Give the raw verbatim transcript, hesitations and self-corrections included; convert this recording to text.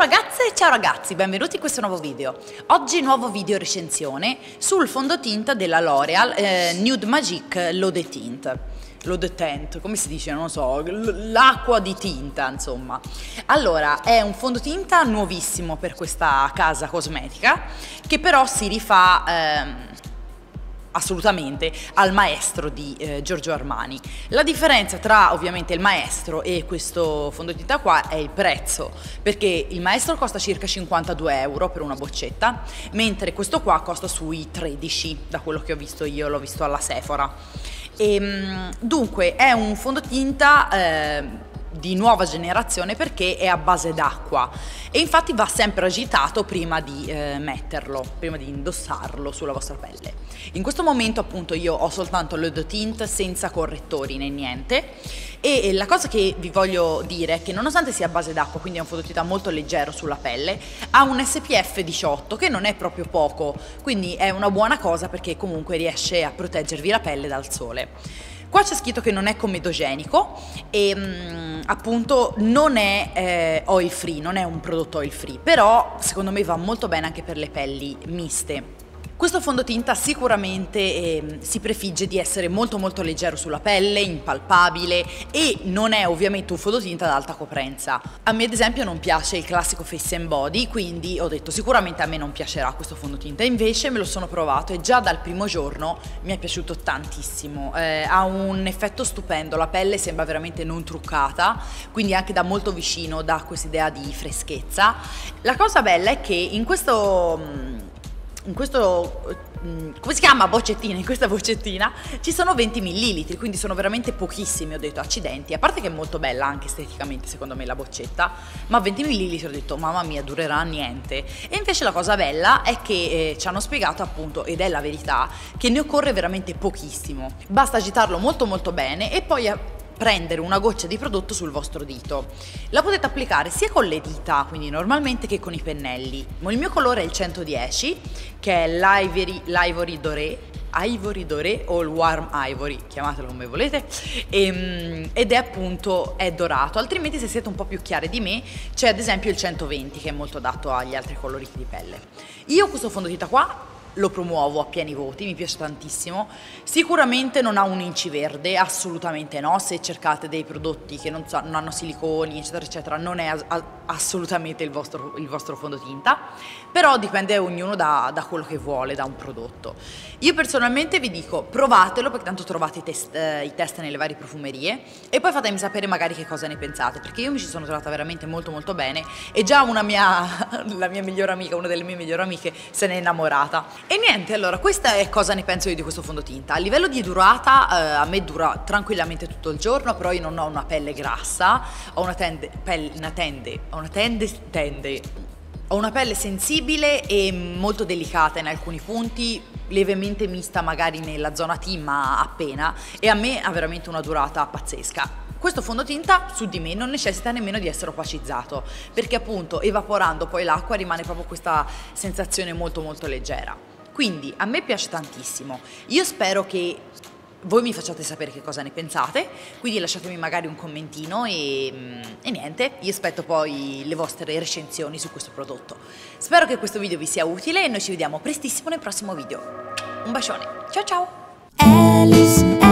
Ciao ragazze e ciao ragazzi, benvenuti in questo nuovo video. Oggi nuovo video recensione sul fondotinta della L'Oreal eh, Nude Magique Eau De Teint. L'eau de teint, come si dice? Non lo so, l'acqua di tinta, insomma. Allora, è un fondotinta nuovissimo per questa casa cosmetica, che però si rifà ehm, assolutamente al maestro di eh, Giorgio Armani. La differenza tra ovviamente il maestro e questo fondotinta qua è il prezzo, perché il maestro costa circa cinquantadue euro per una boccetta, mentre questo qua costa sui tredici, da quello che ho visto io, l'ho visto alla Sephora. E, dunque, è un fondotinta eh, di nuova generazione perché è a base d'acqua e infatti va sempre agitato prima di eh, metterlo, prima di indossarlo sulla vostra pelle. In questo momento appunto io ho soltanto l'eau de teint senza correttori né niente, e la cosa che vi voglio dire è che nonostante sia a base d'acqua, quindi è un fondotinta molto leggero sulla pelle, ha un S P F diciotto che non è proprio poco, quindi è una buona cosa perché comunque riesce a proteggervi la pelle dal sole. Qua c'è scritto che non è comedogenico e mh, appunto non è eh, oil free, non è un prodotto oil free, però secondo me va molto bene anche per le pelli miste. Questo fondotinta sicuramente eh, si prefigge di essere molto molto leggero sulla pelle, impalpabile, e non è ovviamente un fondotinta ad alta coprenza. A me ad esempio non piace il classico face and body, quindi ho detto sicuramente a me non piacerà questo fondotinta. Invece me lo sono provato e già dal primo giorno mi è piaciuto tantissimo, eh, ha un effetto stupendo, la pelle sembra veramente non truccata, quindi anche da molto vicino dà quest'idea di freschezza. La cosa bella è che in questo... Mh, In questo, come si chiama, boccettina, in questa boccettina ci sono venti millilitri, quindi sono veramente pochissimi. Ho detto accidenti, a parte che è molto bella anche esteticamente secondo me la boccetta, ma venti millilitri ho detto mamma mia, durerà niente. E invece la cosa bella è che eh, ci hanno spiegato appunto, ed è la verità, che ne occorre veramente pochissimo, basta agitarlo molto molto bene e poi a prendere una goccia di prodotto sul vostro dito. La potete applicare sia con le dita, quindi normalmente, che con i pennelli. Il mio colore è il centodieci, che è l'Ivory, l'Ivory Doré, Ivory Doré o il Warm Ivory, chiamatelo come volete, e, ed è appunto è dorato. Altrimenti, se siete un po' più chiare di me, c'è ad esempio il centoventi, che è molto adatto agli altri colori di pelle. Io questo fondotinta qua lo promuovo a pieni voti, mi piace tantissimo. Sicuramente non ha un inciverde, assolutamente no. Se cercate dei prodotti che non, so, non hanno siliconi eccetera eccetera, non è assolutamente il vostro, il vostro fondotinta, però dipende ognuno da, da quello che vuole, da un prodotto. Io personalmente vi dico provatelo, perché tanto trovate i test, eh, i test nelle varie profumerie, e poi fatemi sapere magari che cosa ne pensate, perché io mi ci sono trovata veramente molto molto bene e già una mia, la mia migliore amica, una delle mie migliori amiche se n'è innamorata. E niente, allora questa è cosa ne penso io di questo fondotinta. A livello di durata, eh, a me dura tranquillamente tutto il giorno, però io non ho una pelle grassa, ho una tende, pelle, una tende, ho una tende, tende, ho una pelle sensibile e molto delicata in alcuni punti, levemente mista magari nella zona T, ma appena, e a me ha veramente una durata pazzesca. Questo fondotinta su di me non necessita nemmeno di essere opacizzato, perché appunto evaporando poi l'acqua rimane proprio questa sensazione molto molto leggera. Quindi a me piace tantissimo. Io spero che voi mi facciate sapere che cosa ne pensate, quindi lasciatemi magari un commentino e, e niente, io aspetto poi le vostre recensioni su questo prodotto. Spero che questo video vi sia utile e noi ci vediamo prestissimo nel prossimo video. Un bacione, ciao ciao!